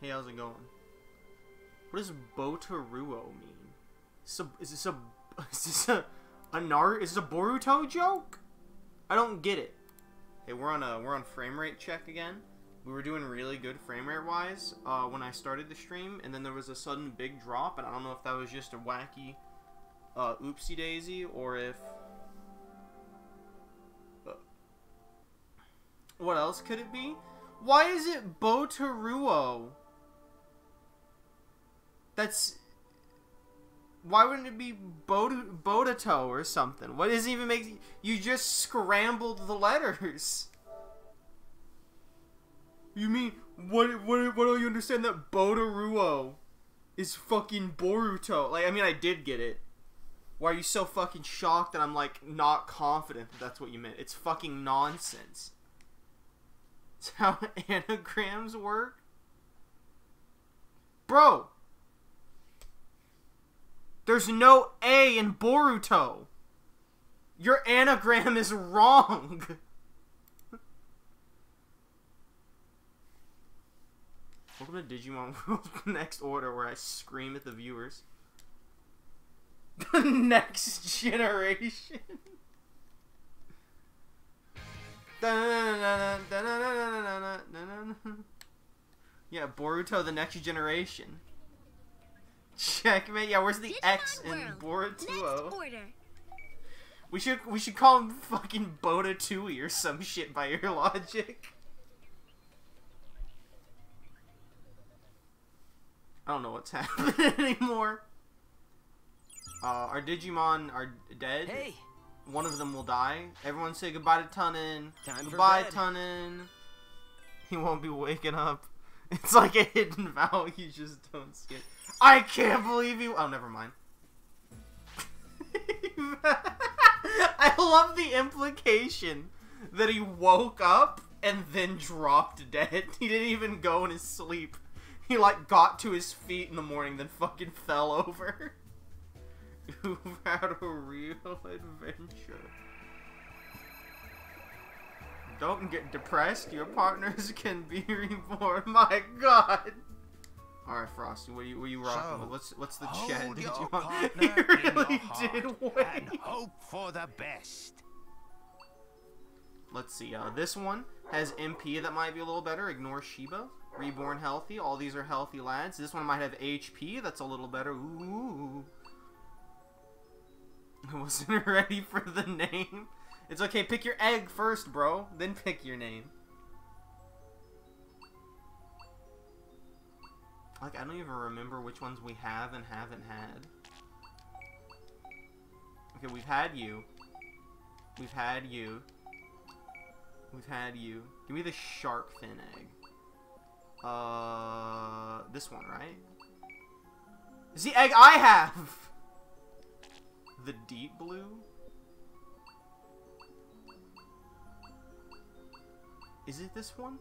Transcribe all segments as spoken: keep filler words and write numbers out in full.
Hey, how's it going? What does Botaruo mean? Is this a is this a a Naruto? Is this a Boruto joke? I don't get it. Hey, we're on a we're on frame rate check again. We were doing really good frame rate wise uh, when I started the stream, and then there was a sudden big drop, and I don't know if that was just a wacky uh, oopsie daisy or if. What else could it be? Why is it Botaruo? That's... Why wouldn't it be Bot Botato or something? What does it even make... You just scrambled the letters. You mean... What, what, what do you understand that Botaruo is fucking Boruto? Like, I mean, I did get it. Why are you so fucking shocked that I'm, like, not confident that that's what you meant? It's fucking nonsense. That's how anagrams work? Bro! There's no A in Boruto! Your anagram is wrong! Welcome to Digimon World Next Order, where I scream at the viewers. The next generation! Yeah, Boruto, the next generation. Checkmate. Yeah, where's the Digimon X in Boruto? We should we should call him fucking Botatui or some shit by your logic. I don't know what's happening anymore. Uh, our Digimon are dead. Hey. One of them will die. Everyone say goodbye to Tunnin. Time goodbye, Tunnin. He won't be waking up. It's like a hidden vow. You just don't see it. I can't believe you. Oh, never mind. I love the implication that he woke up and then dropped dead. He didn't even go in his sleep. He, like, got to his feet in the morning, then fucking fell over. You've had a real adventure. Don't get depressed. Your partners can be reborn. My God. All right, Frosty. What are you? What are you rocking? So, with? What's what's the chat? Did you? He really did wait. Hope for the best. Let's see. Uh, this one has M P that might be a little better. Ignore Shiba. Reborn healthy. All these are healthy lads. This one might have H P. That's a little better. Ooh. I wasn't ready for the name. It's okay, pick your egg first, bro. Then pick your name. Like, I don't even remember which ones we have and haven't had. Okay, we've had you. We've had you. We've had you. Give me the shark fin egg. Uh, this one, right? It's the egg I have! The deep blue? Is it this one?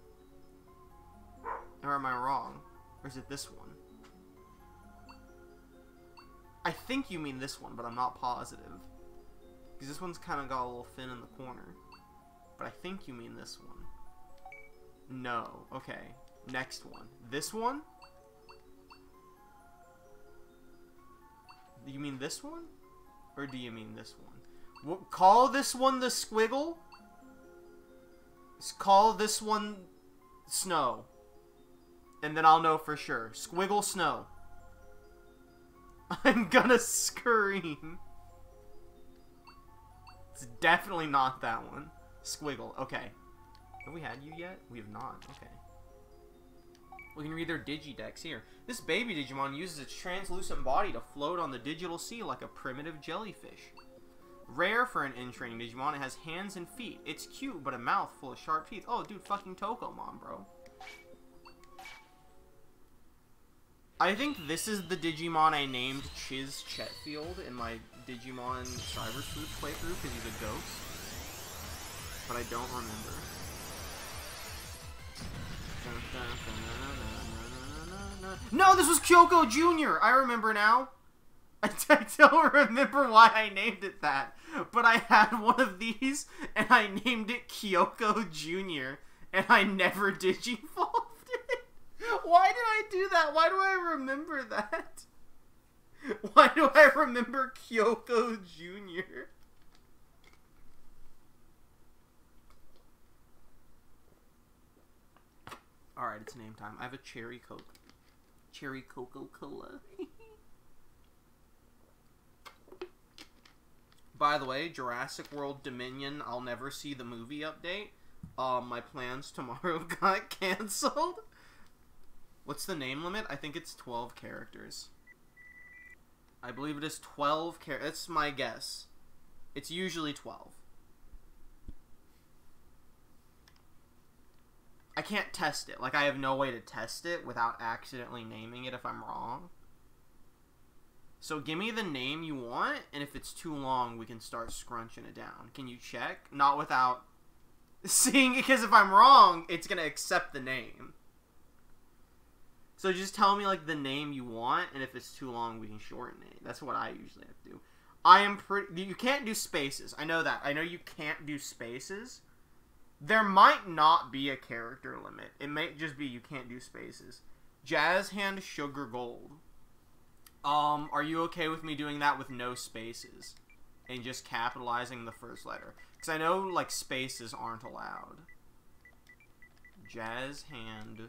Or am I wrong? Or is it this one? I think you mean this one, but I'm not positive. Because this one's kind of got a little fin in the corner. But I think you mean this one. No. Okay. Next one. This one? You mean this one? Or do you mean this one? We'll call this one the squiggle? Let's call this one snow. And then I'll know for sure. Squiggle snow. I'm gonna scream. It's definitely not that one. Squiggle. Okay. Have we had you yet? We have not. Okay. We can read their digidex here. This baby Digimon uses its translucent body to float on the digital sea like a primitive jellyfish. Rare for an in-training Digimon, it has hands and feet. It's cute, but a mouth full of sharp teeth. Oh, dude, fucking Tokomon, bro. I think this is the Digimon I named Chiz Chetfield in my Digimon Cyber Sleuth playthrough because he's a ghost. But I don't remember. No, this was Kyoko Junior I remember now. I, I don't remember why I named it that, but I had one of these and I named it Kyoko Junior and I never digivolved it. Why did I do that? Why do I remember that? Why do I remember Kyoko Junior? Alright, it's name time. I have a cherry Coke. Cherry Coca-Cola. By the way, Jurassic World Dominion, I'll never see the movie update. Um, my plans tomorrow got canceled. What's the name limit? I think it's twelve characters. I believe it is twelve characters. That's my guess. It's usually twelve. I can't test it. Like, I have no way to test it without accidentally naming it if I'm wrong. So give me the name you want, and if it's too long, we can start scrunching it down. Can you check? Not without seeing it, because if I'm wrong, it's going to accept the name. So just tell me, like, the name you want, and if it's too long, we can shorten it. That's what I usually have to do. I am pretty... You can't do spaces. I know that. I know you can't do spaces. There might not be a character limit. It might just be you can't do spaces. Jazz Hand Sugar Gold. Um, are you okay with me doing that with no spaces? And just capitalizing the first letter? Because I know, like, spaces aren't allowed. Jazz Hand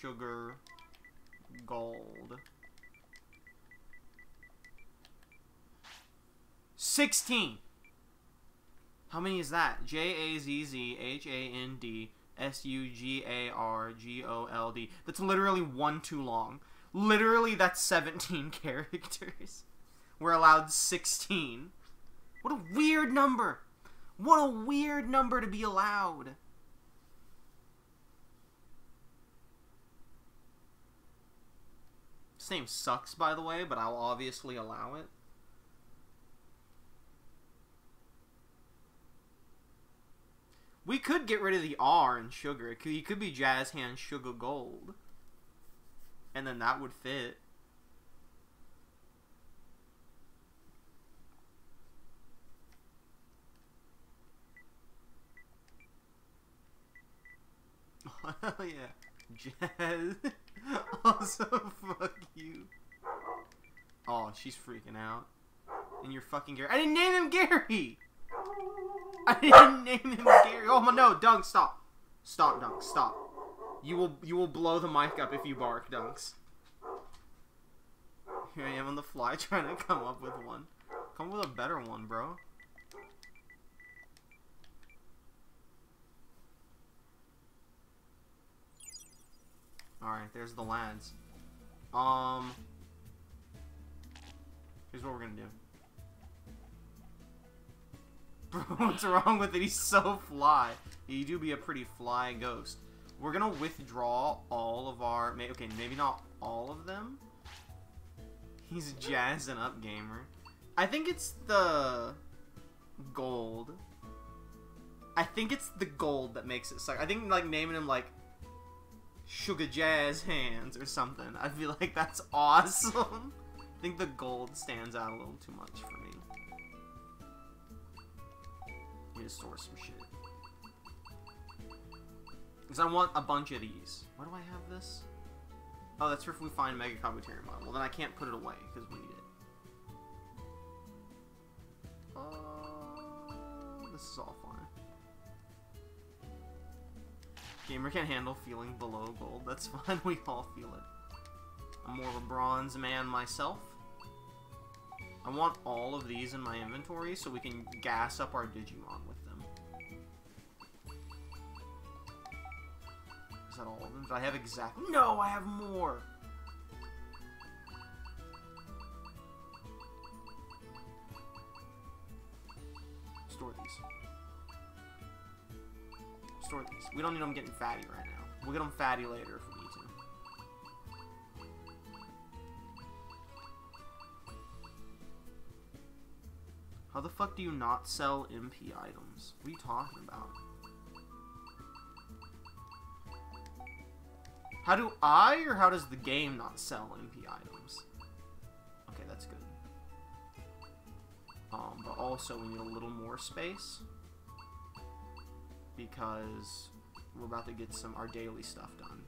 Sugar Gold. sixteen! How many is that? J A Z Z H A N D S U G A R G O L D. That's literally one too long. Literally, that's seventeen characters. We're allowed sixteen. What a weird number! What a weird number to be allowed! This name sucks, by the way, but I'll obviously allow it. We could get rid of the R in sugar. It could, it could be Jazz Hand Sugar Gold. And then that would fit. Hell yeah. Jazz. Also, fuck you. Oh, she's freaking out. And you're fucking Gary. I didn't name him Gary! I didn't name him Gary. Oh my no, Dunk, stop. Stop, Dunk, stop. You will you will blow the mic up if you bark, Dunks. Here I am on the fly trying to come up with one. Come up with a better one, bro. Alright, there's the lads. Um Here's what we're gonna do. Bro, what's wrong with it? He's so fly. You do be a pretty fly ghost. We're gonna withdraw all of our... Okay, maybe not all of them. He's jazzing up, gamer. I think it's the... gold. I think it's the gold that makes it suck. I think, like, naming him, like, Sugar Jazz Hands or something. I feel like that's awesome. I think the gold stands out a little too much for me. We need to store some shit. Because I want a bunch of these. Why do I have this? Oh, that's for if we find Mega Teruimon. Well, then I can't put it away, because we need it. Uh, this is all fine. Gamer can't handle feeling below gold. That's fine. We all feel it. I'm more of a bronze man myself. I want all of these in my inventory so we can gas up our Digimon with them. Is that all of them? Do I have exactly? No, I have more! Store these. Store these. We don't need them getting fatty right now. We'll get them fatty later if we need to. How the fuck do you not sell M P items? What are you talking about? How do I, or how does the game not sell M P items? Okay, that's good. Um, but also we need a little more space. Because we're about to get some our daily stuff done.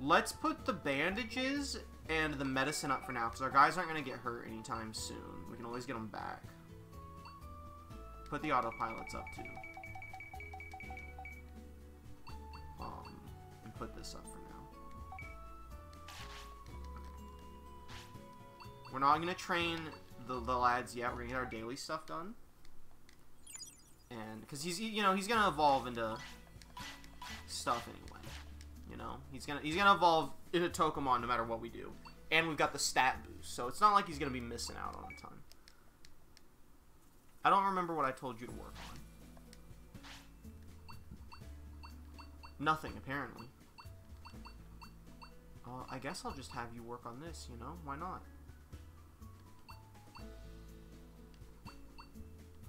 Let's put the bandages and the medicine up for now, because our guys aren't going to get hurt anytime soon. We can always get them back. Put the autopilots up, too. Um, and put this up for now. We're not going to train the, the lads yet. We're going to get our daily stuff done. And, because he's, you know, he's going to evolve into stuff anyway. You know, he's gonna he's gonna evolve into Tokomon no matter what we do, and we've got the stat boost, so it's not like he's gonna be missing out on a ton. I don't remember what I told you to work on. Nothing apparently. Uh, I guess I'll just have you work on this. You know, why not?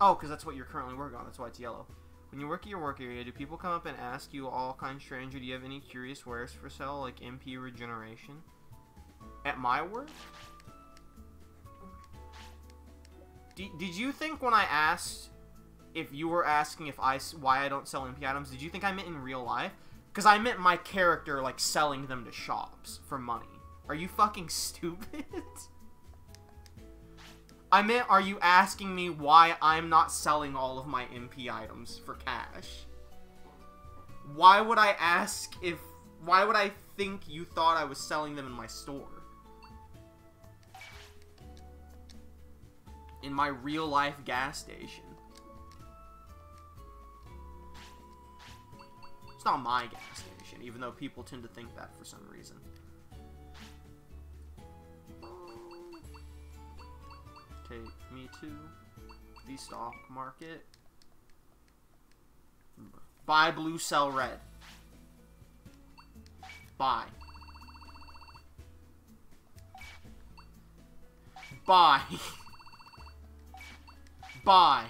Oh, because that's what you're currently working on. That's why it's yellow. When you work at your work area, do people come up and ask you all kinds of strange, or do you have any curious wares for sale, like M P regeneration? At my work? D did you think when I asked if you were asking if I, why I don't sell M P items, did you think I meant in real life? Because I meant my character, like, selling them to shops for money. Are you fucking stupid? I meant, are you asking me why I'm not selling all of my M P items for cash? Why would I ask if... Why would I think you thought I was selling them in my store? In my real-life gas station. It's not my gas station, even though people tend to think that for some reason. Take me to the stock market. Buy blue, sell red. Buy. Buy. Buy.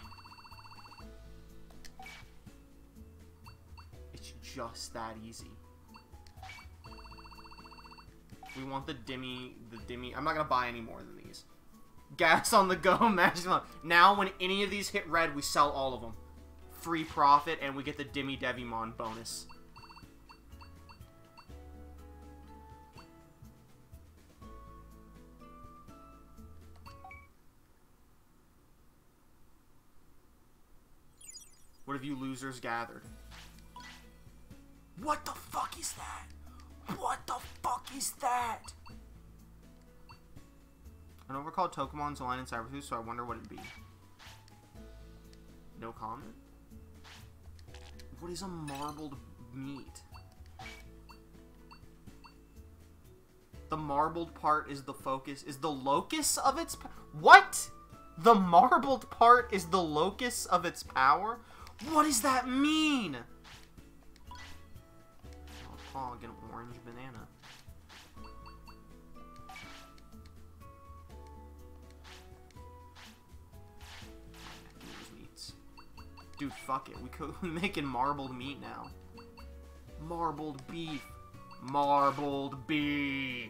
It's just that easy. We want the Demi, the Demi. I'm not gonna buy any more than these. Gas on the go, maximum. Now when any of these hit red, we sell all of them. Free profit, and we get the Demi Devimon bonus. What have you losers gathered? What the fuck is that? What the fuck is that? I don't recall Tokomon's line in Cyber Sleuth, so I wonder what it'd be. No comment? What is a marbled meat? The marbled part is the focus, is the locus of its power? What? The marbled part is the locus of its power? What does that mean? I'll call and get an orange banana. Dude, fuck it. We could be making marbled meat now. Marbled beef. Marbled beef.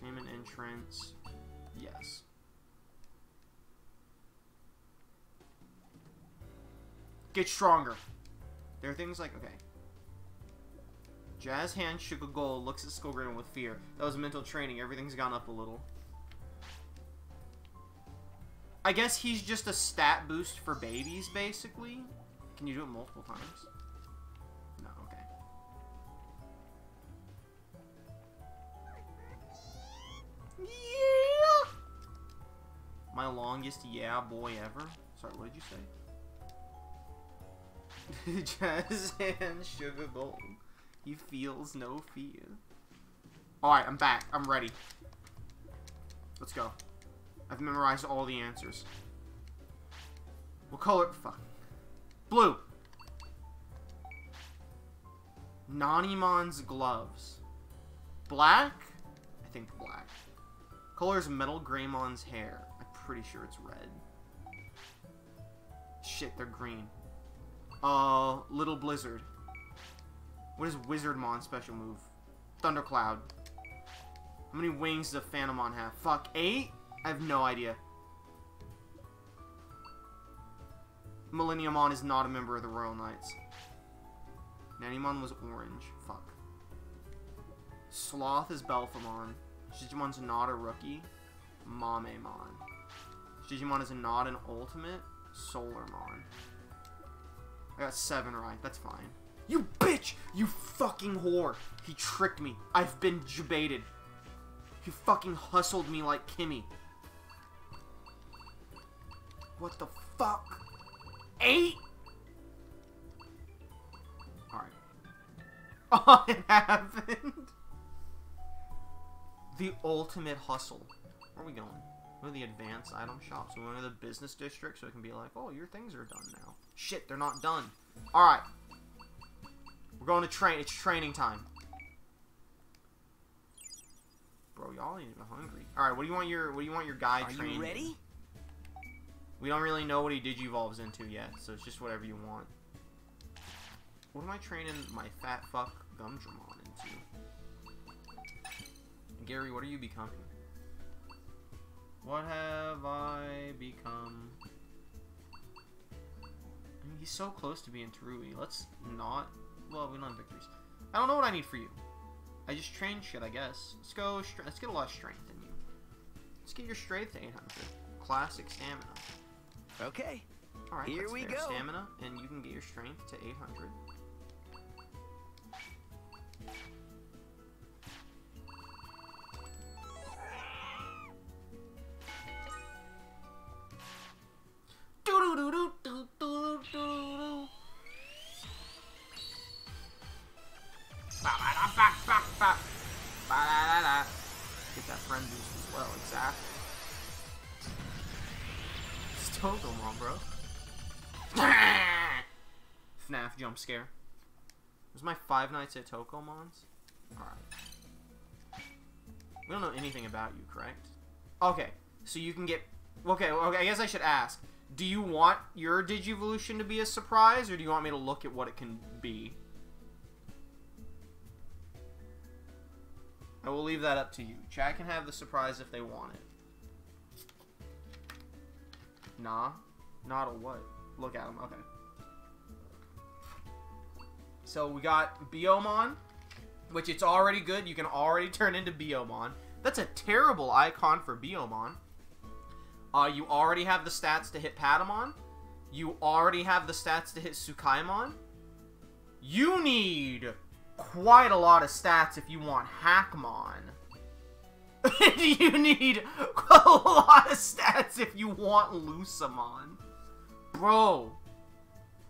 Tame an entrance. Yes. Get stronger. There are things like, okay. Jazz Hand Sugar Gold looks at Skull Greymon with fear. That was mental training. Everything's gone up a little. I guess he's just a stat boost for babies, basically. Can you do it multiple times? No, okay. Yeah! My longest yeah boy ever. Sorry, what did you say? Jazz and Sugar Gold. He feels no fear. Alright, I'm back. I'm ready. Let's go. I've memorized all the answers. What color? Fuck. Blue. Nanimon's gloves. Black? I think black. Color is Metal Greymon's hair. I'm pretty sure it's red. Shit, they're green. Uh, Little Blizzard. What is Wizardmon's special move? Thundercloud. How many wings does Phantomon have? Fuck, eight? I have no idea. Millenniummon is not a member of the Royal Knights. Nanimon was orange. Fuck. Sloth is Belphemon. Digimon's not a rookie. Mamemon. Digimon is not an ultimate. Solarmon. I got seven right. That's fine. You bitch! You fucking whore! He tricked me. I've been jebaited. You fucking hustled me like Kimmy. What the fuck? Eight? Alright. Oh, it happened! The ultimate hustle. Where are we going? Go to the advanced item shops. We're going to the business district so it can be like, oh, your things are done now. Shit, they're not done. Alright. We're going to train. It's training time. Bro, y'all ain't even hungry. All right, what do you want your what do you want your guy trained? Are you ready? We don't really know what he digivolves into yet, so it's just whatever you want. What am I training my fat fuck Gumdramon into? Gary, what are you becoming? What have I become? I mean, he's so close to being Terui. Let's not. Well, we don't have victories. I don't know what I need for you. I just trained shit, I guess. Let's go. Let's get a lot of strength in you. Let's get your strength to eight hundred. Classic stamina. Okay. All right. Here we go. Stamina, and you can get your strength to eight hundred. Jump scare. Was my Five Nights at Tokomon's? Alright. We don't know anything about you, correct? Okay, so you can get... Okay, okay, I guess I should ask. Do you want your Digivolution to be a surprise, or do you want me to look at what it can be? I will leave that up to you. Chat can have the surprise if they want it. Nah? Not a what? Look at them, okay. So we got Biyomon, which it's already good. You can already turn into Biyomon. That's a terrible icon for Biyomon. Uh, you already have the stats to hit Patamon. You already have the stats to hit Sukaimon. You need quite a lot of stats if you want Hackmon. You need a lot of stats if you want Lucemon. Bro.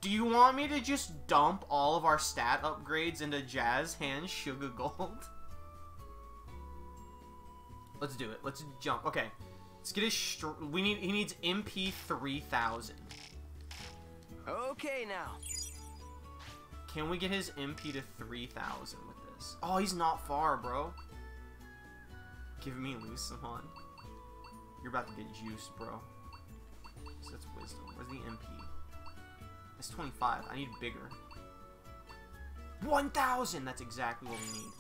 Do you want me to just dump all of our stat upgrades into Jazz Hands Sugar Gold? Let's do it. Let's jump. Okay. Let's get his str we need he needs M P three thousand. Okay, now. Can we get his M P to three thousand with this? Oh, he's not far, bro. Give me Lucemon. You're about to get juiced, bro. So that's wisdom. Where's the M P? It's twenty-five. I need bigger. one thousand! That's exactly what we need.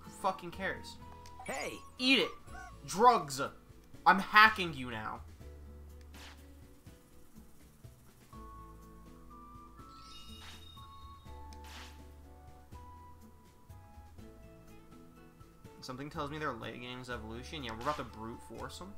Who fucking cares? Hey! Eat it! Drugs! I'm hacking you now. Something tells me they're late games evolution. Yeah, we're about to brute force them.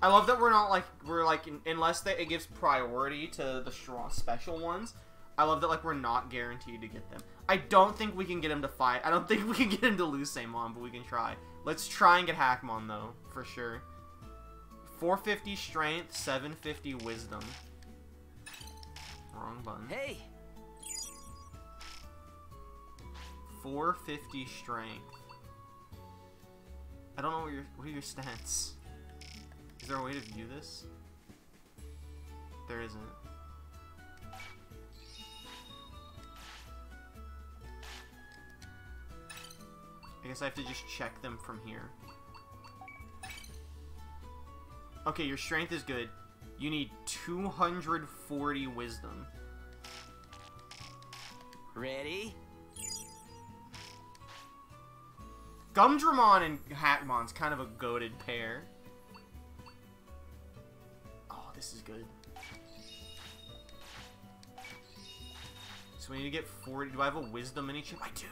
I love that we're not like we're like unless they, it gives priority to the strong special ones. I love that like we're not guaranteed to get them. I don't think we can get him to fight. I don't think we can get him to Lucemon, but we can try. Let's try and get Hackmon though for sure. four fifty strength, seven fifty wisdom. Wrong button. Hey. four fifty strength. I don't know what your what are your stats. Is there a way to view this? There isn't. I guess I have to just check them from here. Okay, your strength is good. You need two hundred forty wisdom. Ready? Gumdramon and Hackmon's kind of a goated pair. Oh, this is good. So we need to get forty. Do I have a wisdom in each? I do.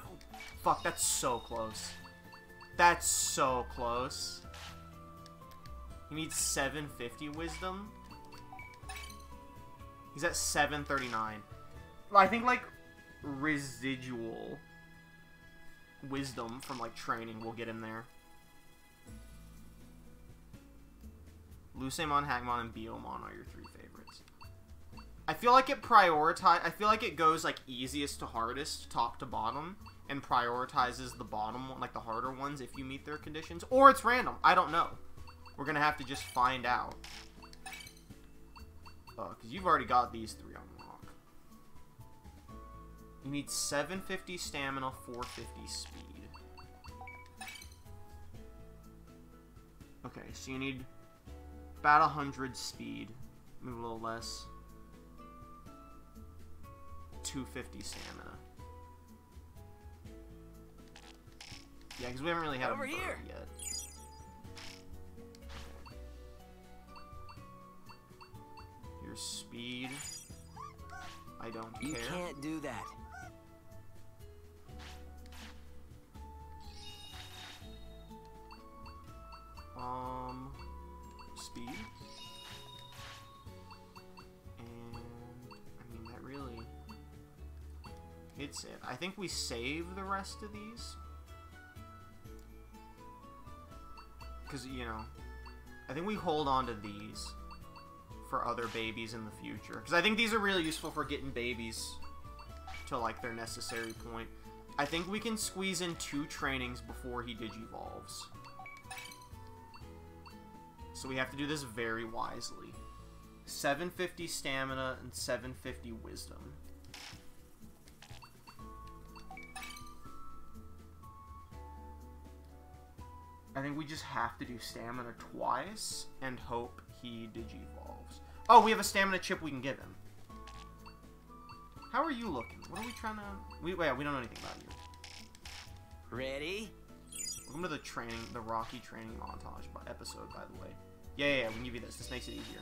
Fuck, that's so close. That's so close. He needs seven fifty wisdom. He's at seven thirty-nine. I think, like, residual wisdom from, like, training will get him there. Lucemon, Hackmon, and Biyomon are your three favorites. I feel like it prioritize. I feel like it goes, like, easiest to hardest, top to bottom, and prioritizes the bottom one, like the harder ones, if you meet their conditions. Or it's random. I don't know. We're gonna have to just find out. Oh, because you've already got these three on lock. You need seven fifty stamina, four fifty speed. Okay, so you need about one hundred speed. Maybe a little less. two fifty stamina. Yeah, because we haven't really had Over a bird here. yet. Your speed. I don't you care. You can't do that. Um, speed. And I mean that really hits it. I think we save the rest of these. Because, you know, I think we hold on to these for other babies in the future. Because I think these are really useful for getting babies to, like, their necessary point. I think we can squeeze in two trainings before he digivolves. So we have to do this very wisely. seven fifty stamina and seven fifty wisdom. I think we just have to do stamina twice and hope he digivolves. Oh, we have a stamina chip we can give him. How are you looking? What are we trying to... We, wait, we don't know anything about you. Ready? Welcome to the training, the Rocky training montage by episode, by the way. Yeah, yeah, yeah, we can give you this. This makes it easier.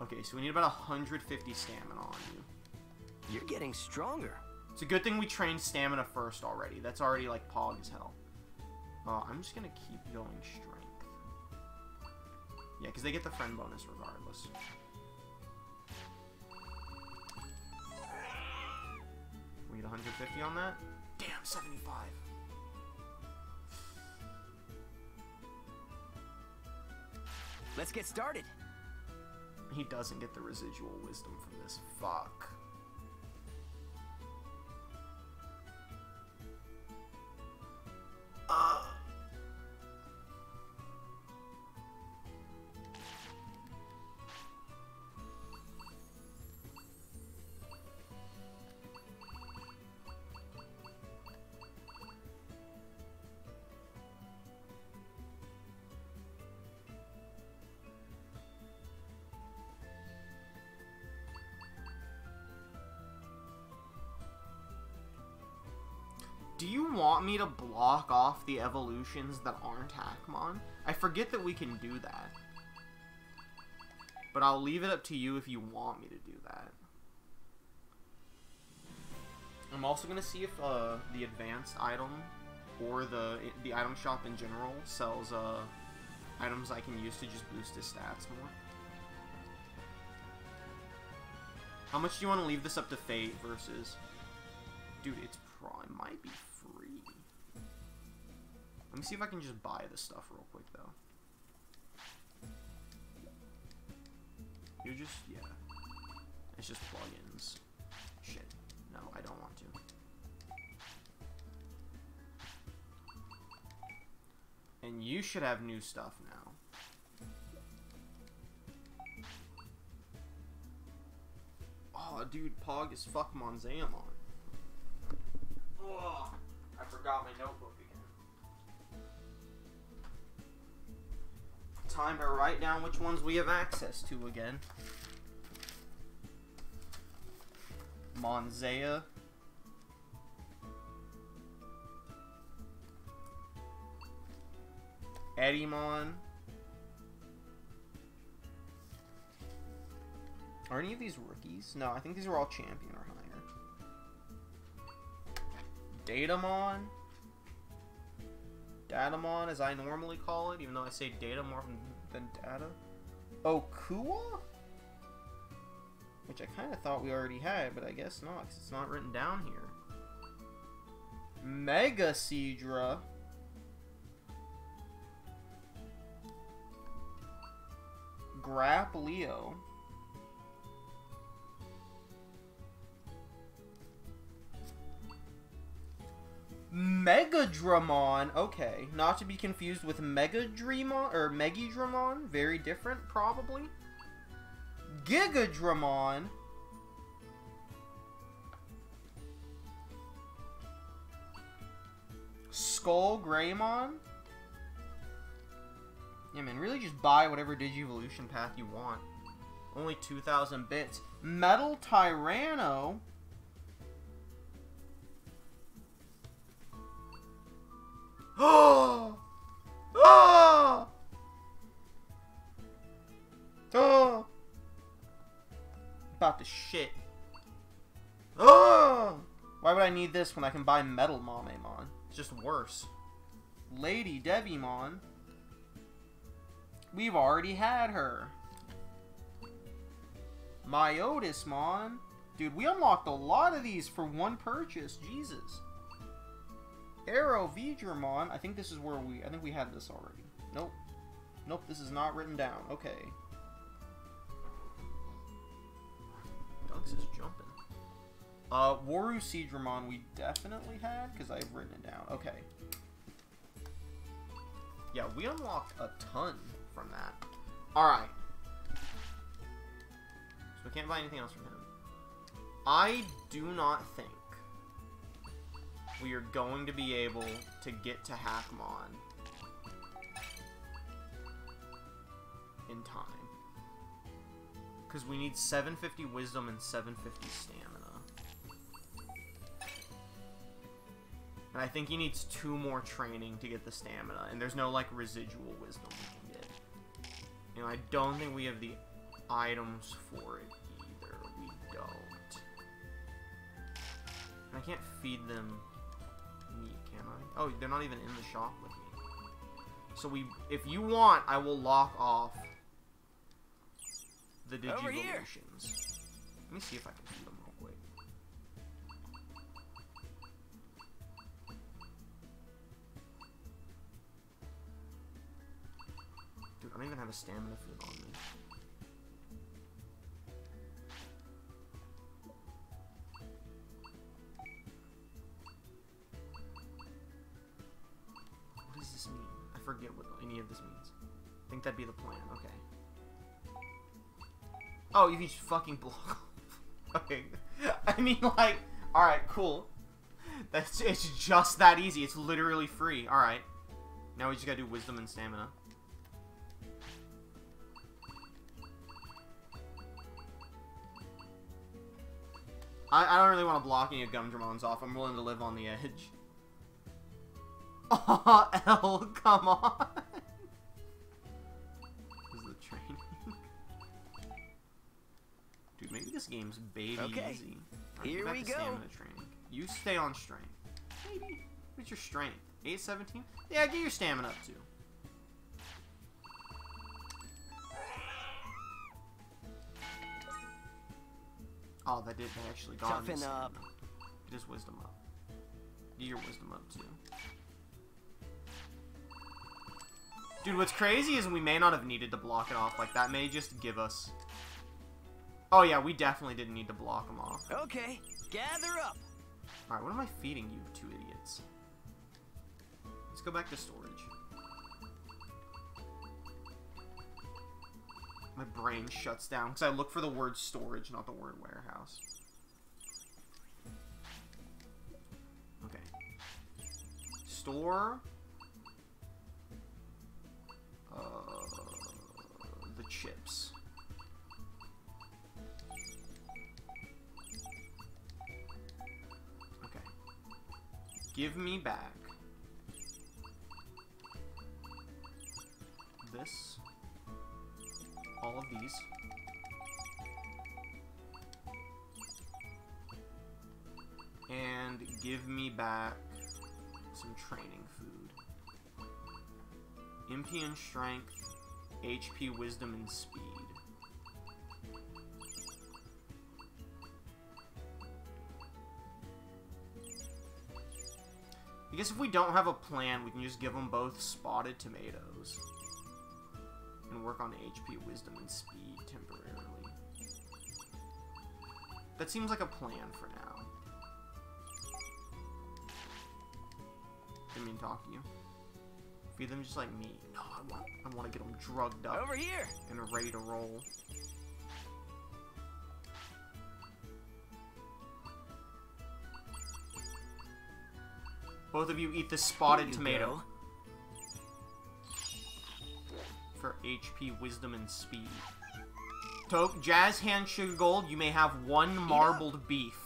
Okay, so we need about one hundred fifty stamina on you. You're getting stronger. It's a good thing we trained stamina first already. That's already, like, pog as hell. Uh, I'm just gonna keep going strength. Yeah, because they get the friend bonus regardless. We need one hundred fifty on that? Damn, seventy-five! Let's get started! He doesn't get the residual wisdom from this. Fuck. Uh... Do you want me to block off the evolutions that aren't Hackmon? I forget that we can do that. But I'll leave it up to you if you want me to do that. I'm also going to see if uh, the advanced item or the the item shop in general sells uh, items I can use to just boost his stats more. How much do you want to leave this up to fate versus... Dude, it's probably might be free. Let me see if I can just buy this stuff real quick, though. You just, yeah. It's just plugins. Shit. No, I don't want to. And you should have new stuff now. Oh, dude, Pog is fuck Monzaemon. Ugh, I forgot my notebook again. time to write down which ones we have access to again. Monzaemon. Teruimon. Are any of these rookies? No, I think these are all champion or higher. Datamon. Datamon, as I normally call it, even though I say data more than data. Okua? Which I kind of thought we already had, but I guess not, because it's not written down here. Mega Seedra. Grap Leo. Megidramon, okay, not to be confused with Megadramon or Megidramon, very different probably. Giga Dramon. Skull Greymon. Yeah, man, really just buy whatever Digivolution path you want. Only two thousand bits. Metal Tyranno. Oh! Oh! Oh! About the shit. Oh! Why would I need this when I can buy Metal Mamemon? It's just worse. Lady Devimon. We've already had her. Myotismon. Dude, we unlocked a lot of these for one purchase. Jesus. Arrow VDramon. I think this is where we... I think we had this already. Nope. Nope, this is not written down. Okay. Dunks is jumping. Uh, Waru Seedramon we definitely had, because I've written it down. Okay. Yeah, we unlocked a ton from that. Alright. So we can't buy anything else from him. I do not think we are going to be able to get to Hackmon in time. Because we need seven fifty Wisdom and seven fifty Stamina. And I think he needs two more training to get the Stamina. And there's no, like, residual Wisdom we can get. And I don't think we have the items for it either. We don't. And I can't feed them meat, can I? Oh, they're not even in the shop with me. So we, if you want, I will lock off the Digivolutions. Let me see if I can do them real quick. Dude, I don't even have a stamina food on me. What does this mean? I forget what any of this means. I think that'd be the plan. Okay. Oh, you can just fucking block off. Okay. I mean, like, alright, cool. That's, it's just that easy. It's literally free. Alright. Now we just gotta do Wisdom and Stamina. I, I don't really want to block any of Gumdramons off. I'm willing to live on the edge. Oh, L, come on. Maybe this game's baby okay. Easy. Right, here go we go. Stamina training. You stay on strength. Maybe. What's your strength? eight seventeen? Yeah, get your stamina up too. Oh, that did. They actually got me. Toughen up. Get his wisdom up. Get your wisdom up too. Dude, what's crazy is we may not have needed to block it off. Like, that may just give us... Oh, yeah, we definitely didn't need to block them off. Okay, gather up. All right, what am I feeding you two idiots? Let's go back to storage. My brain shuts down because I look for the word storage, not the word warehouse. Okay. Store. Uh... chips. Okay. Give me back this, all of these. And give me back some training food. M P and strength, H P, wisdom, and speed. I guess if we don't have a plan, we can just give them both spotted tomatoes. And work on H P, wisdom, and speed temporarily. That seems like a plan for now. Didn't mean to talk to you. Feed them just like me. No, I want, I want to get them drugged up. Over here. And ready to roll. Both of you eat this spotted tomato. For H P, wisdom, and speed. Toke, Jazz, Hand, Sugar, Gold, you may have one marbled beef.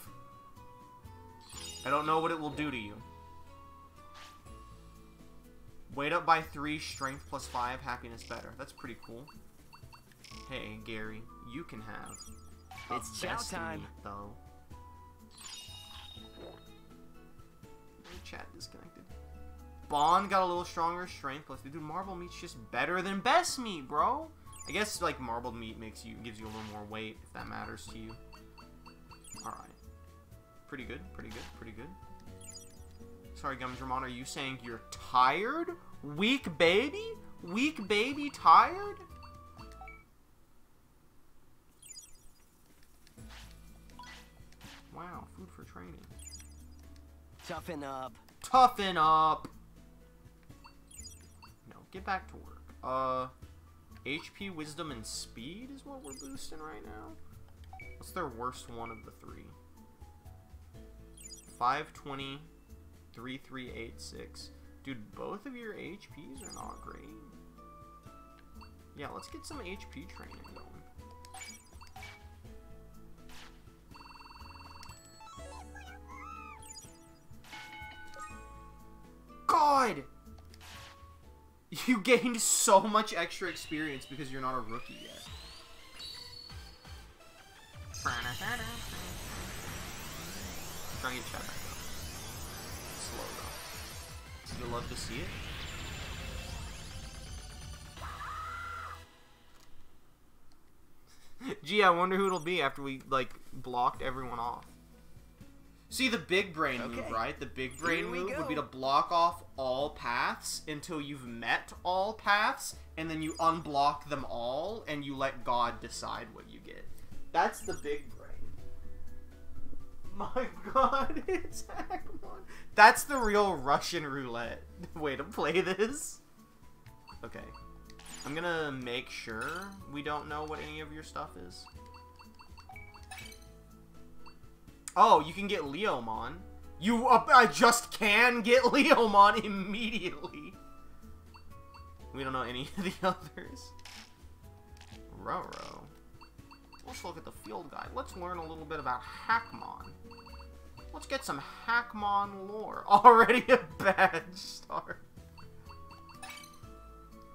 I don't know what it will do to you. Weight up by three, strength plus five, happiness better. That's pretty cool. Hey, Gary, you can have. It's chow time, though. Chat disconnected. Bond got a little stronger strength plus. Dude, marble meat's just better than best meat, bro. I guess like marbled meat makes you gives you a little more weight if that matters to you. All right, pretty good, pretty good, pretty good. Sorry, Gumdramon, are you saying you're tired? Weak baby? Weak baby tired? Wow, food for training. Toughen up. Toughen up. No, get back to work. Uh, H P, wisdom, and speed is what we're boosting right now. What's their worst one of the three? five twenty... three three eight six. Dude, both of your H Ps are not great. Yeah, let's get some H P training going. God! You gained so much extra experience because you're not a rookie yet. Try and check. You'll love to see it. Gee, I wonder who it'll be after we, like, blocked everyone off. See, the big brain okay. move, right? The big brain move go. would be to block off all paths until you've met all paths, and then you unblock them all, and you let God decide what you get. That's the big brain. My god, it's Hackmon. That's the real Russian roulette way to play this. Okay. I'm gonna make sure we don't know what any of your stuff is. Oh, you can get Leomon. You up, I just can get Leomon immediately. We don't know any of the others. Roro. Let's look at the field guide. Let's learn a little bit about Hackmon. Let's get some Hackmon lore. Already a bad start.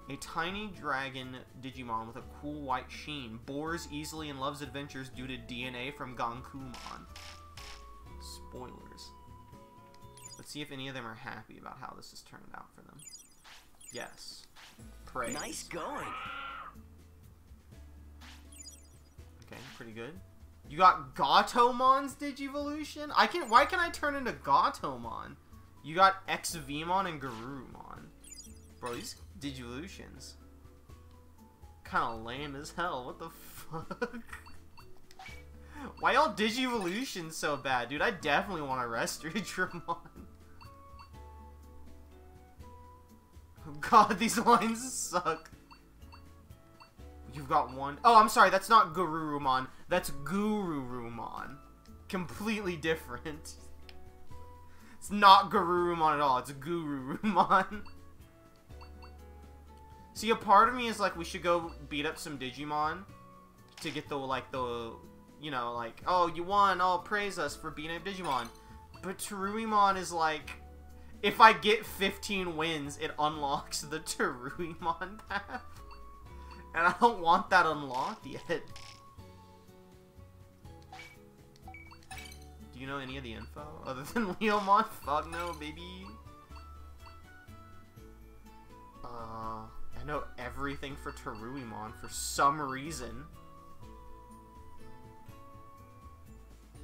A tiny dragon Digimon with a cool white sheen. Bores easily and loves adventures due to D N A from Gonkumon. Spoilers. Let's see if any of them are happy about how this has turned out for them. Yes. Praise. Nice going. Okay, pretty good. You got Gatomon's Digivolution? I can why can I turn into Gatomon? You got X Vmon and Garurumon. Bro, these Digivolutions. Kinda lame as hell. What the fuck? Why y'all Digivolution so bad, dude? I definitely want to rescue Dramon. Oh god, these lines suck. You've got one. Oh, I'm sorry. That's not Garurumon. That's Gururumon. Completely different. It's not Garurumon at all. It's Gururumon. See, a part of me is like, we should go beat up some Digimon to get the, like, the, you know, like, oh, you won, oh, praise us for beating up Digimon. But Teruimon is like, if I get fifteen wins, it unlocks the Teruimon path. And I don't want that unlocked yet. Do you know any of the info? Other than Leomon? Fuck no, baby. Uh, I know everything for Teruimon for some reason.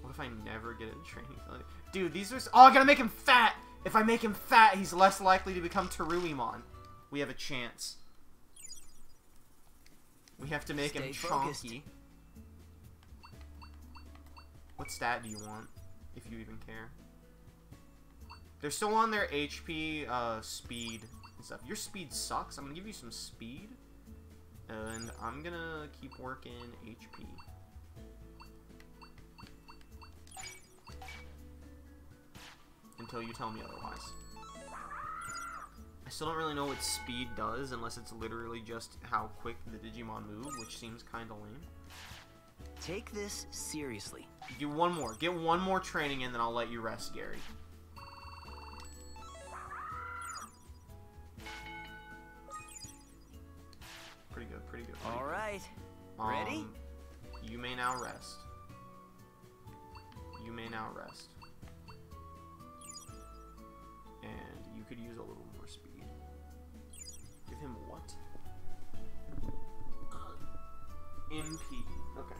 What if I never get a training? Dude, these are... Oh, I gotta make him fat! If I make him fat, he's less likely to become Teruimon. We have a chance. We have to make Stay him chonky. What stat do you want? If you even care. They're still on their H P, uh, speed and stuff. Your speed sucks. I'm gonna give you some speed. And I'm gonna keep working H P. Until you tell me otherwise. I still don't really know what speed does unless it's literally just how quick the Digimon move, which seems kind of lame. Take this seriously. Do one more. Get one more training in, then I'll let you rest, Gary. Pretty good, pretty good. Pretty All right. Good. Um, Ready? You may now rest. You may now rest. And you could use a little more speed. Give him what? M P. Okay.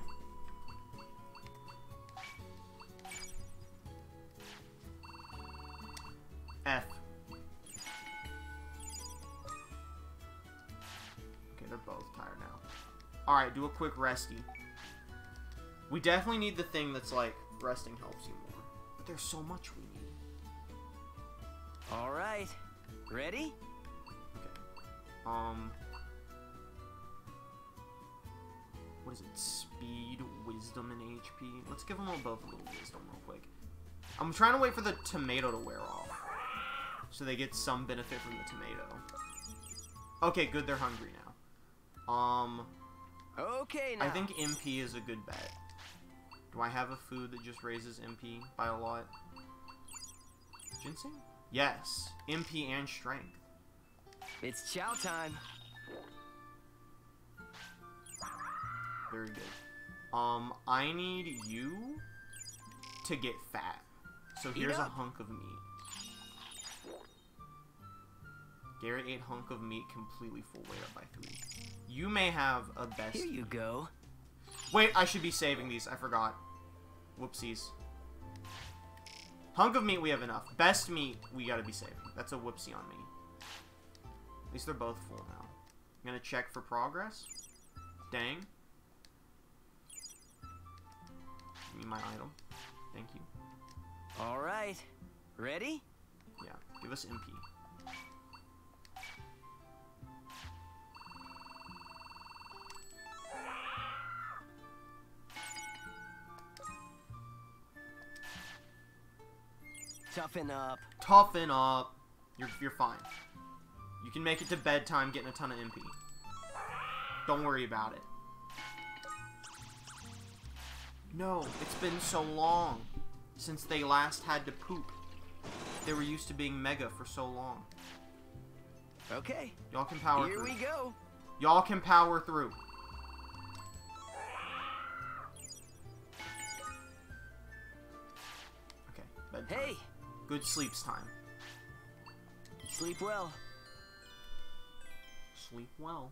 F. Okay, they're both tired now. Alright, do a quick resty. We definitely need the thing that's like, resting helps you more. But there's so much we need. All right, ready? Okay. Um. What is it? Speed, wisdom, and H P. Let's give them all both a little wisdom real quick. I'm trying to wait for the tomato to wear off, so they get some benefit from the tomato. Okay, good. They're hungry now. Um. Okay. Now. I think M P is a good bet. Do I have a food that just raises M P by a lot? Ginseng? Yes, M P and strength. It's chow time. Very good. Um, I need you to get fat. So here's a hunk of meat. Garrett ate hunk of meat completely full weight up by three. You may have a best. Here you go. Wait, I should be saving these. I forgot. Whoopsies. Hunk of meat, we have enough. Best meat, we gotta be saving. That's a whoopsie on me. At least they're both full now. I'm gonna check for progress. Dang. Give me my item. Thank you. All right. Ready? Yeah. Give us M P. Toughen up. Toughen up. You're, you're fine. You can make it to bedtime getting a ton of M P. Don't worry about it. No, it's been so long since they last had to poop. They were used to being mega for so long. Okay. Y'all can power through. Here we go. Y'all can power through. Okay, bedtime. Hey. Good sleep's time. Sleep well. Sleep well.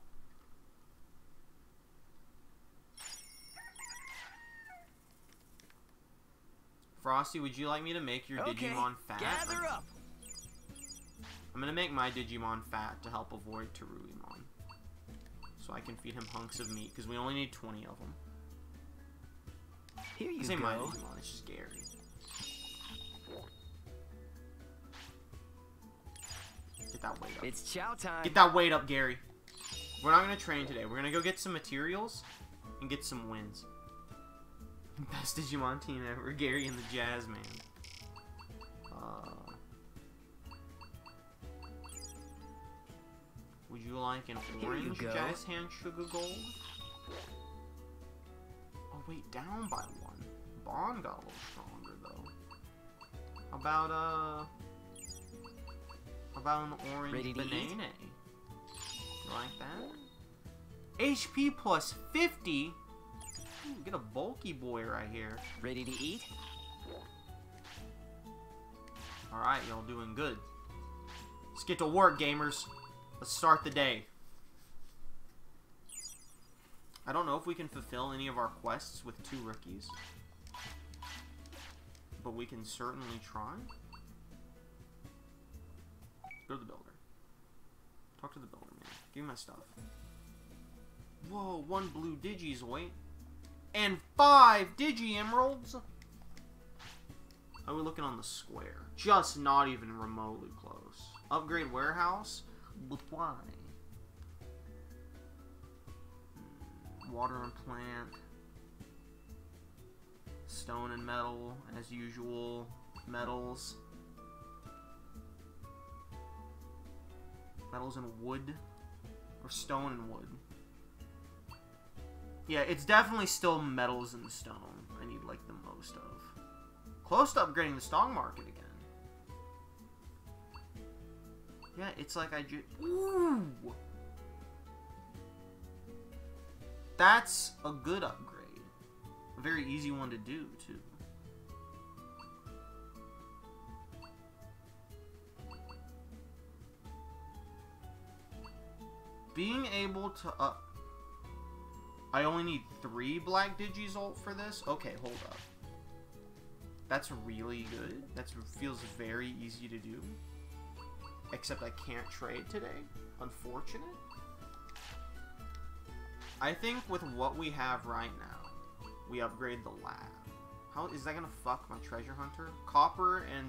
Frosty, would you like me to make your okay. Digimon fat? Gather up. I'm gonna make my Digimon fat to help avoid Teruimon. So I can feed him hunks of meat, because we only need twenty of them. Here you I say go. My Digimon, it's just Gary. Get that weight up. It's chow time. Get that weight up, Gary. We're not gonna train today. We're gonna go get some materials and get some wins. Best Digimon team ever, Gary and the Jazz Man. Uh, would you you like an orange Jazz Hand Sugar Gold? Oh wait, down by one. Bon got a little stronger though. How about uh about an orange Ready banana? You like that? H P plus fifty? Ooh, get a bulky boy right here. Ready to eat? Alright, y'all doing good. Let's get to work, gamers. Let's start the day. I don't know if we can fulfill any of our quests with two rookies, but we can certainly try. Let's go to the builder. Talk to the builder, man. Give me my stuff. Whoa, one blue digi's, wait. And five digi emeralds! How are we looking on the square? Just not even remotely close. Upgrade warehouse? But why? Water and plant. Stone and metal, as usual. Metals. Metals and wood. Or stone and wood. Yeah, it's definitely still metals and stone I need, like, the most of. Close to upgrading the stock market again. Yeah, it's like I just... Ooh! That's a good upgrade. A very easy one to do, too. Being able to up... I only need three black digizolt for this? Okay, hold up. That's really good. That feels very easy to do. Except I can't trade today. Unfortunate. I think with what we have right now, we upgrade the lab. How is that gonna fuck my treasure hunter? Copper and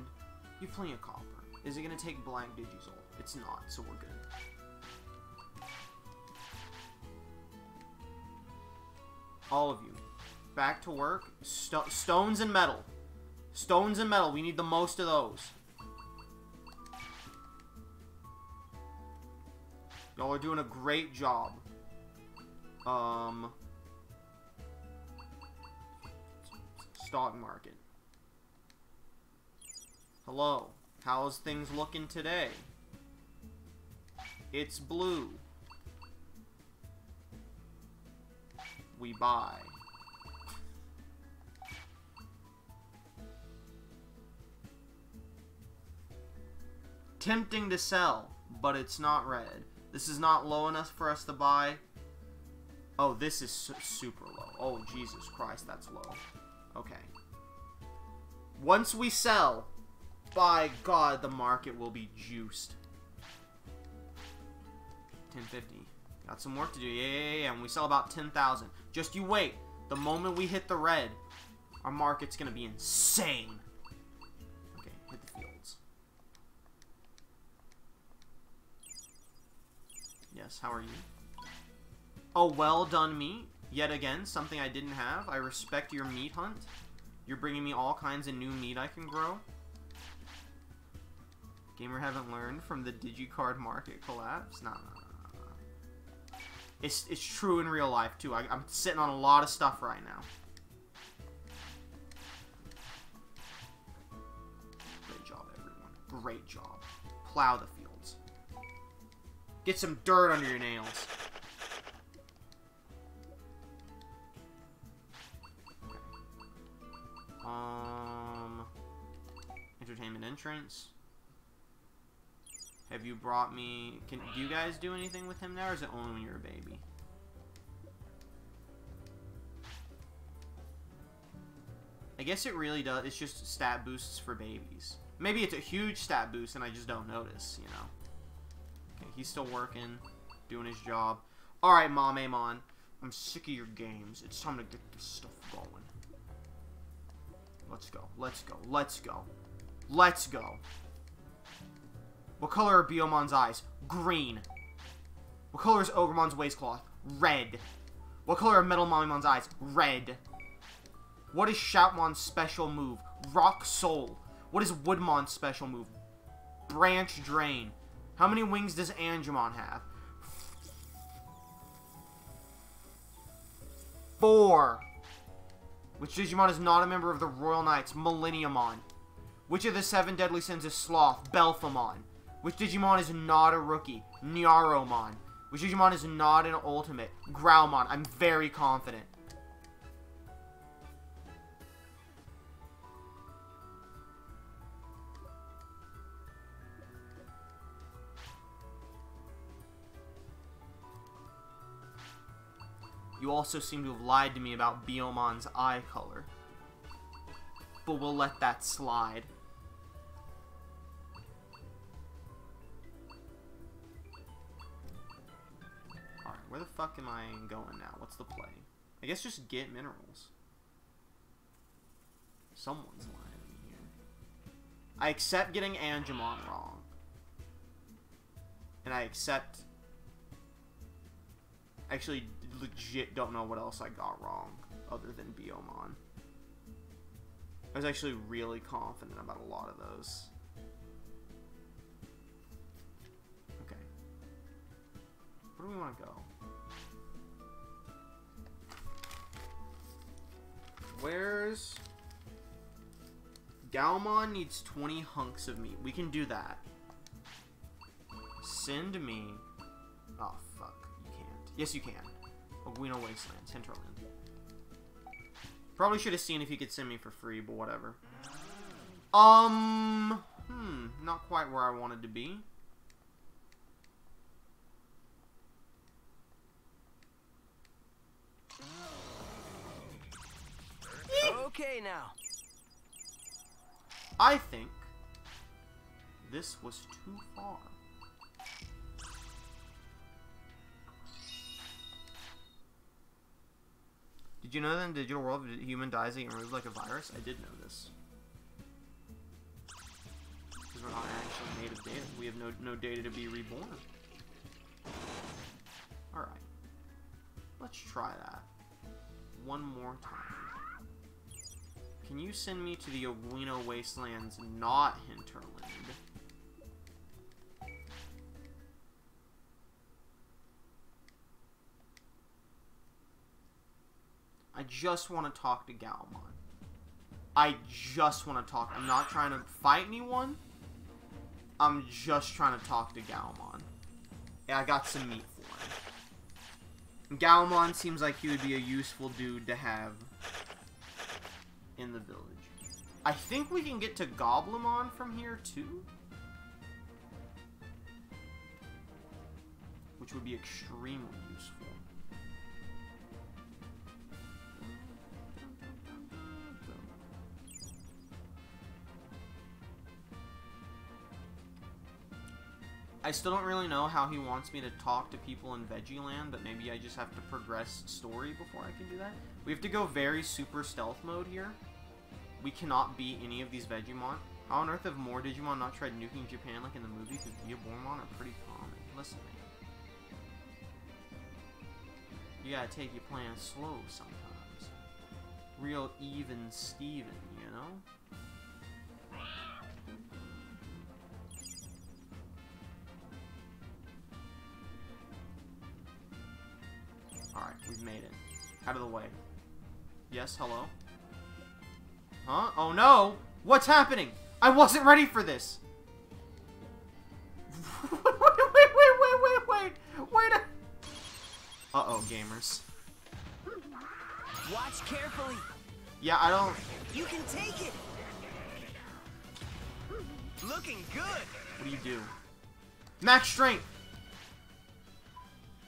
you have plenty of copper. Is it gonna take black digizolt? It's not, so we're good. All of you, back to work. Sto stones and metal. Stones and metal, we need the most of those. Y'all are doing a great job. Um, stock market. Hello, how's things looking today? It's blue. We buy. Tempting to sell, but it's not red. This is not low enough for us to buy. Oh, this is su super low. Oh, Jesus Christ, that's low. Okay. Once we sell, by God, the market will be juiced. ten fifty. Got some work to do. Yeah, yeah, yeah. And we sell about ten thousand. Just you wait. The moment we hit the red, our market's going to be insane. Okay, hit the fields. Yes, how are you? Oh, well done meat. Yet again, something I didn't have. I respect your meat hunt. You're bringing me all kinds of new meat I can grow. Gamer haven't learned from the digicard market collapse. Nah, nah, nah. It's, it's true in real life, too. I, I'm sitting on a lot of stuff right now. Great job, everyone. Great job. Plow the field. Get some dirt under your nails. Okay. Um, entertainment entrance. Have you brought me... Can do you guys do anything with him now, or is it only when you're a baby? I guess it really does. It's just stat boosts for babies. Maybe it's a huge stat boost and I just don't notice, you know? He's still working, doing his job. Alright, Mamemon. I'm sick of your games. It's time to get this stuff going. Let's go. Let's go. Let's go. Let's go. What color are Biomon's eyes? Green. What color is Ogremon's waistcloth? Red. What color are Metal Mamemon's eyes? Red. What is Shoutmon's special move? Rock Soul. What is Woodmon's special move? Branch Drain. How many wings does Angemon have? four. Which Digimon is not a member of the Royal Knights? Millenniummon. Which of the seven deadly sins is Sloth? Belphemon. Which Digimon is not a rookie? Nyaromon. Which Digimon is not an ultimate? Growlmon. I'm very confident. You also seem to have lied to me about Biomon's eye color. But we'll let that slide. Alright, where the fuck am I going now? What's the play? I guess just get minerals. Someone's lying to me here. I accept getting Angemon wrong. And I accept... Actually... legit don't know what else I got wrong other than Biyomon. I was actually really confident about a lot of those. Okay. Where do we want to go? Where's... Galmon needs twenty hunks of meat. We can do that. Send me... Oh, fuck. You can't. Yes, you can. Ogwino Wasteland, Central Land. Probably should have seen if he could send me for free, but whatever. Um, hmm, not quite where I wanted to be. Okay, now. I think this was too far. Did you know that in the digital world, a human dies and gets removed like a virus? I did know this. Because we're not actually made of data. We have no, no data to be reborn. Alright. Let's try that. One more time. Can you send me to the Ogwino Wastelands, not Hinterland? I just want to talk to Galmon. I just want to talk. I'm not trying to fight anyone. I'm just trying to talk to Galmon. Yeah, I got some meat for him. Galmon seems like he would be a useful dude to have in the village. I think we can get to Goblimon from here too. Which would be extremely useful. I still don't really know how he wants me to talk to people in Veggie Land, but maybe I just have to progress story before I can do that. We have to go very super stealth mode here. We cannot beat any of these Vegemon. How on earth have more Digimon not tried nuking Japan like in the movie? Because Biobormon are pretty common. Listen, man. You gotta take your plans slow sometimes. Real even Steven, you know? Alright, we've made it. Out of the way. Yes, hello? Huh? Oh no! What's happening? I wasn't ready for this! wait, wait, wait, wait, wait, wait! Wait a... Uh-oh, gamers. Watch carefully. Yeah, I don't... You can take it! Looking good! What do you do? Max strength!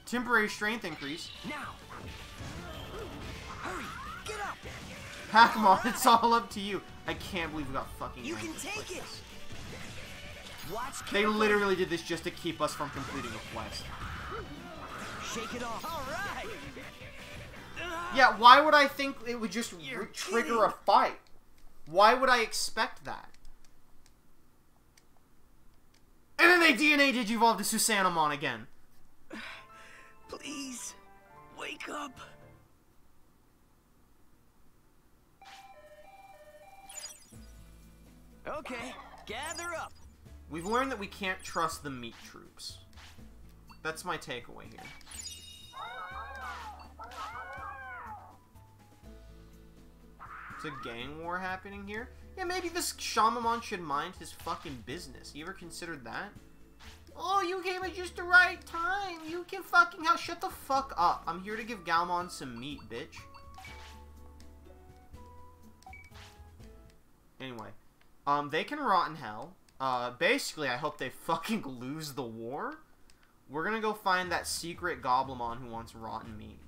Temporary strength increase. Now. Hurry, get up. Hackmon, right. It's all up to you. I can't believe we got fucking. You can take it. Watch they carefully. Literally did this just to keep us from completing a quest. Shake it off. All right. Yeah, why would I think it would just You're trigger kidding. a fight? Why would I expect that? And then they D N A digivolved to Susanamon again. Please, wake up. Okay, gather up. We've learned that we can't trust the meat troops. That's my takeaway here. It's a gang war happening here. Yeah, maybe this Shamamon should mind his fucking business. You ever considered that? Oh, you gave me just the right time. You can fucking hell. Shut the fuck up. I'm here to give Galmon some meat, bitch. Anyway. Um, they can rot in hell. Uh, basically, I hope they fucking lose the war. We're gonna go find that secret Goblimon who wants rotten meat.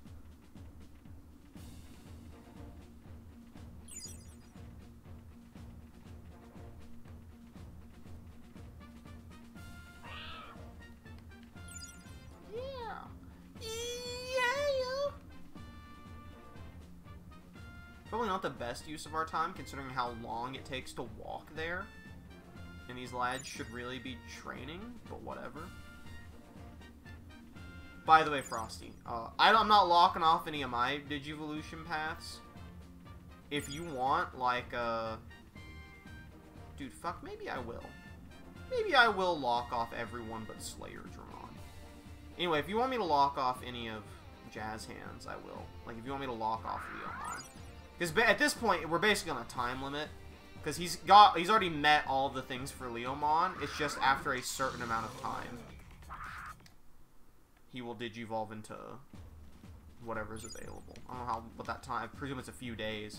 Probably not the best use of our time, considering how long it takes to walk there. And these lads should really be training, but whatever. By the way, Frosty, uh, I don't, I'm not locking off any of my Digivolution paths. If you want, like, uh... dude, fuck, maybe I will. Maybe I will lock off everyone but Slayer Dramon. Anyway, if you want me to lock off any of Jazz Hands, I will. Like, if you want me to lock off Leomon. Because at this point, we're basically on a time limit. Because he's got, he's already met all the things for Leomon. It's just after a certain amount of time, he will digivolve into whatever's available. I don't know how, what that time, I presume it's a few days.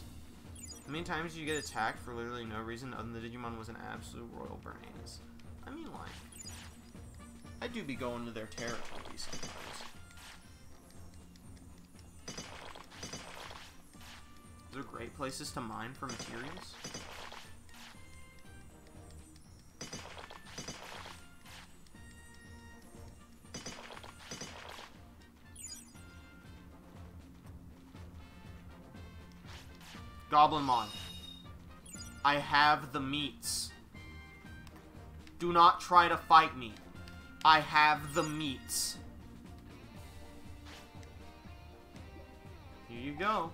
How many times do you get attacked for literally no reason other than the Digimon was an absolute royal burn-anus? I mean, like, I do be going to their territory sometimes. Those are great places to mine for materials. Goblimon, I have the meats. Do not try to fight me. I have the meats. Here you go.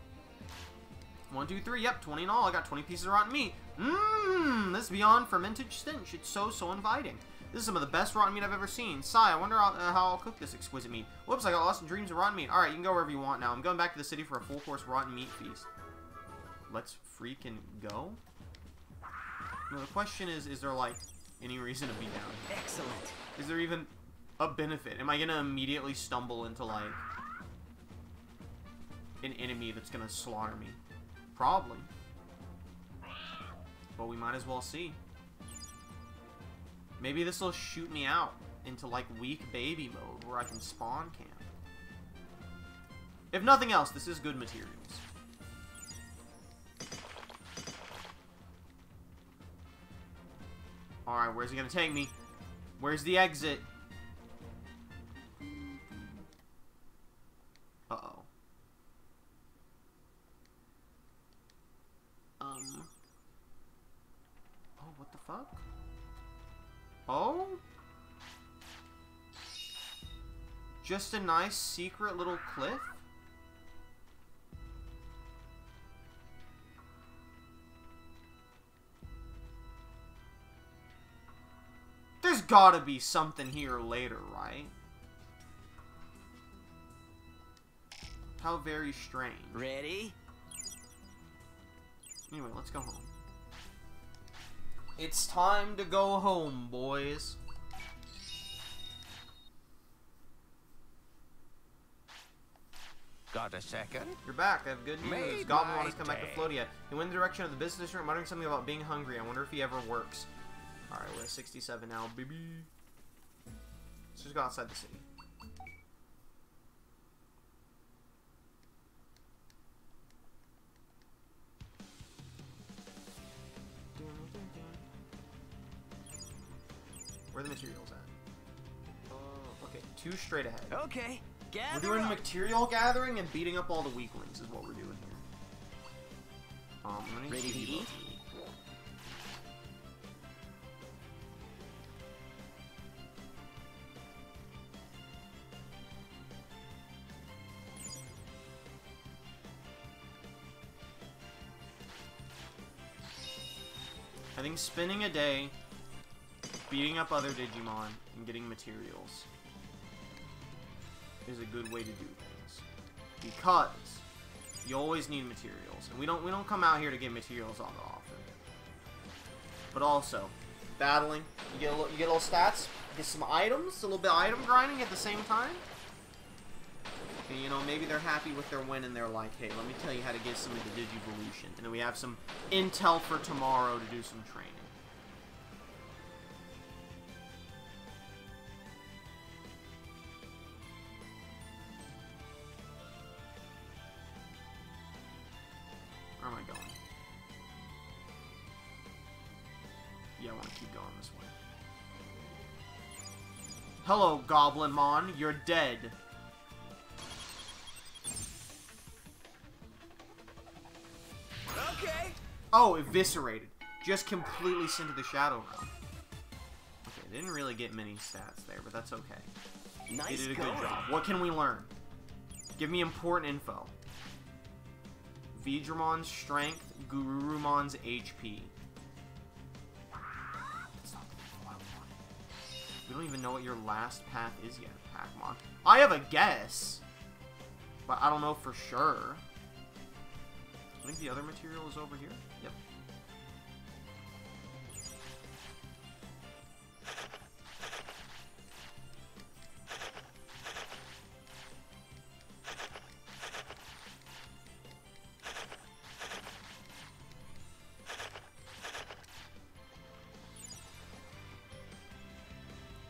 One, two, three, yep, twenty in all. I got twenty pieces of rotten meat. Mmm, this beyond fermented stench. It's so, so inviting. This is some of the best rotten meat I've ever seen. Sigh, I wonder how, uh, how I'll cook this exquisite meat. Whoops, I got lost in dreams of rotten meat. Alright, you can go wherever you want now. I'm going back to the city for a full-course rotten meat feast. Let's freaking go. Now, the question is, is there, like, any reason to be down here? Excellent. Is there even a benefit? Am I going to immediately stumble into, like, an enemy that's going to slaughter me? Probably. But we might as well see. Maybe this will shoot me out into, like, weak baby mode where I can spawn camp. If nothing else, this is good materials. Alright, where's he gonna take me? Where's the exit? Uh-oh. Um. Oh, what the fuck? Oh? Just a nice secret little cliff? There's gotta be something here later, right? How very strange. Ready? Anyway, let's go home. It's time to go home, boys. Got a second? You're back. I have good news. Goblin has come back to Floatia. He went in the direction of the business room, muttering something about being hungry. I wonder if he ever works. Alright, we're at sixty-seven now, baby. Let's just go outside the city. Where are the materials at? Uh, okay, two straight ahead. Okay, gather. We're doing up. Material gathering and beating up all the weaklings is what we're doing here. Um, I'm gonna Ready to eat? I think spending a day beating up other Digimon and getting materials is a good way to do things. Because You always need materials, and we don't we don't come out here to get materials all that often. But also, battling, you get a little, you get little stats, get some items, a little bit of item grinding at the same time. And you know, maybe they're happy with their win and they're like, hey, let me tell you how to get some of the Digivolution. And then we have some intel for tomorrow to do some training. Where am I going? Yeah, I want to keep going this way. Hello, Goblimon, you're dead. Okay. Oh, eviscerated. Just completely sent to the Shadow Realm. Okay, didn't really get many stats there, but that's okay. Nice you did a going. good job. What can we learn? Give me important info. Vidramon's strength, Garurumon's H P. That's not the info I wanted. We don't even know what your last path is yet, Hackmon. I have a guess, but I don't know for sure. I think the other material is over here. Yep.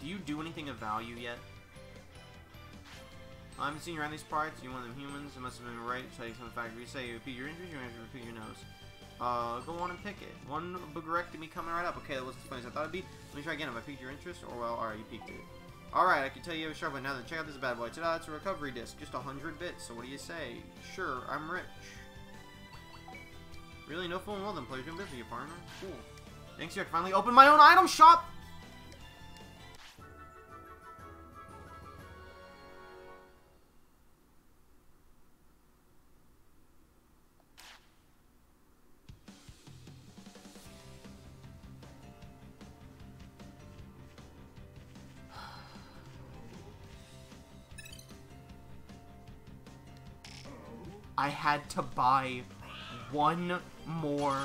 Do you do anything of value yet? I haven't seen you around these parts. You one of them humans. It must have been right. Tell you some fact. You say you repeat your injuries, you have to repeat your nose. Uh, go on and pick it. One boogerectomy coming right up. Okay, that wasn't as funny as I thought it'd be. Let me try again. Have I piqued your interest? Or, well, alright, you piqued it. Alright, I can tell you have a sharp one. Now then, check out this bad boy. Ta-da, it's a recovery disc. Just one hundred bits. So what do you say? Sure, I'm rich. Really? No fooling well then. Players been busy, your partner. Cool. Thanks, you. I can finally open my own item shop! I had to buy one more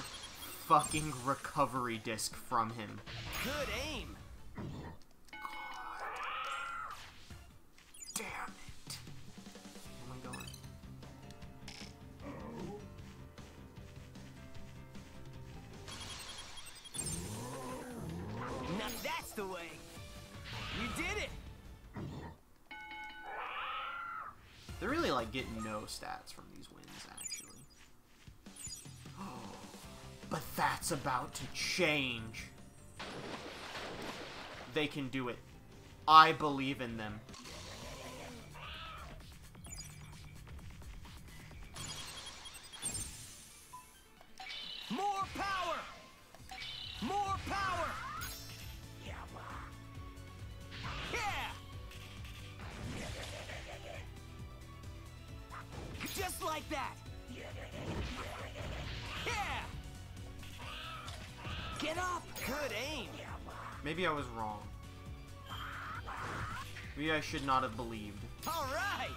fucking recovery disc from him. Good aim. God. Damn it. Where am I going? Now that's the way. You did it. They're really, like, getting no stats from these wins, actually. Oh, but that's about to change. They can do it. I believe in them. More power! More power! Yeah, yeah! Just like that. Yeah. Get up. Good aim. Maybe I was wrong. Maybe I should not have believed. All right.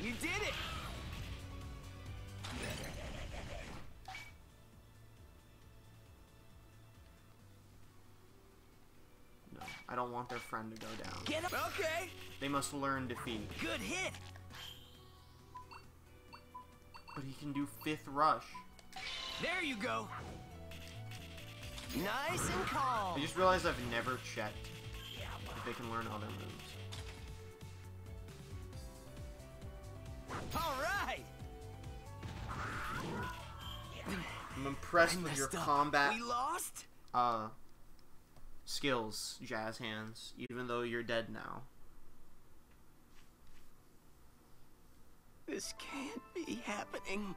You did it. No, I don't want their friend to go down. Get up. Okay. They must learn defeat. Good hit. But he can do fifth rush. There you go. Nice and calm. I just realized I've never checked if they can learn other moves. All right. I'm impressed with your combat we lost? Uh, skills, Jazz Hands, even though you're dead now. This can't be happening.